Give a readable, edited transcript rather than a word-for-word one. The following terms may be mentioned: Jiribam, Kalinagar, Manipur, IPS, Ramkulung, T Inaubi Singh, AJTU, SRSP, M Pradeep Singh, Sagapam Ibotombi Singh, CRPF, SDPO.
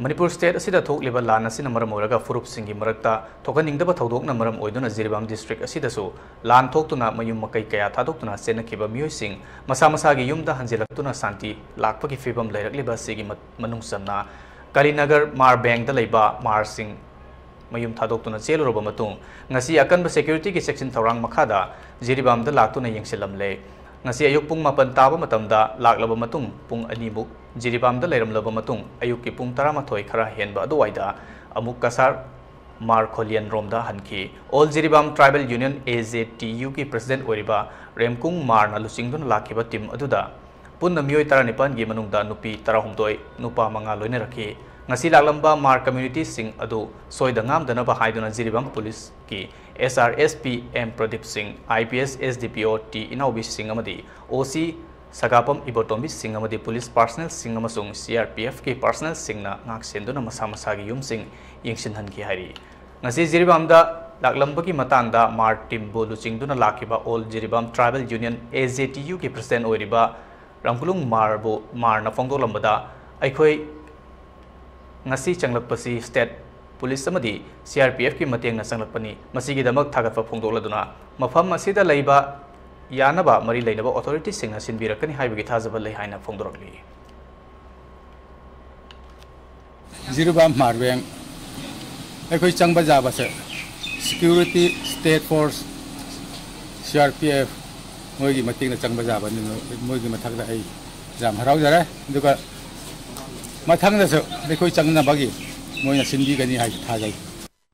Manipur state asida thokliba lan asina maram oiraga furup singi marakta thokaningdaba thodokna maram oiduna Jiribam district asidasu lan thoktuna mayum makai kaya thadoktuna senakhiba miyoi sing masa masa gi yumda hanjilaktuna santi lakpagi fibam lairakliba sigi manungsamna Kalinagar mar bank da laiba mar sing mayum thadoktuna cheluroba matung ngasi akanba security ki section thorang makhada Jiribam da laktuna yengsilamle ngasi ayuk pung mapan taba matamda laklaba matung pung animuk Jiribam da lairamlaba matung ayukki pung 12 khara henba aduwaida amuk kasar mar kholian romda hanki all Jiribam tribal union AJTU ki president oiriba remkung mar na lusingdun lakhiba team aduda punna miyoi 19 gi manungda nupi 19 nupa manga loine rakhi ngasi laklamba mar community sing adu soida ngamdana ba haiduna Jiribam police ki SRSP M Pradeep Singh IPS SDPO T Inaubi Singh amadi OC Sagapam Ibotombi Singh amadi police personnel Singh amasung CRPF ki personnel Singh na ngak senduna masa-masa gi yum Singh yengshinhan ki hari ngasi Jiribam da laklamba ki matanda mar team bo luchingduna lakiba all Jiribam tribal union AJTU ki president oiriba Ramkulung mar bo mar na phongdolambada aikhoi ngasi changlakpasi state police amadi CRPF ki mateng na sanglakpani masigi damak thagatpa phongdoladuna mafam masida laiba Yanaba Mari Lainaba authority Singh Sin Birakani Hybridazabal Haina Fondorli Jiribam Marwang Eko Changbazaba Security State Force CRPF Mogi Matina Changbazaba Mogi Matanga Jam Harazare Duka Matanga Eko Changnabagi Moya Sindhigani Hazai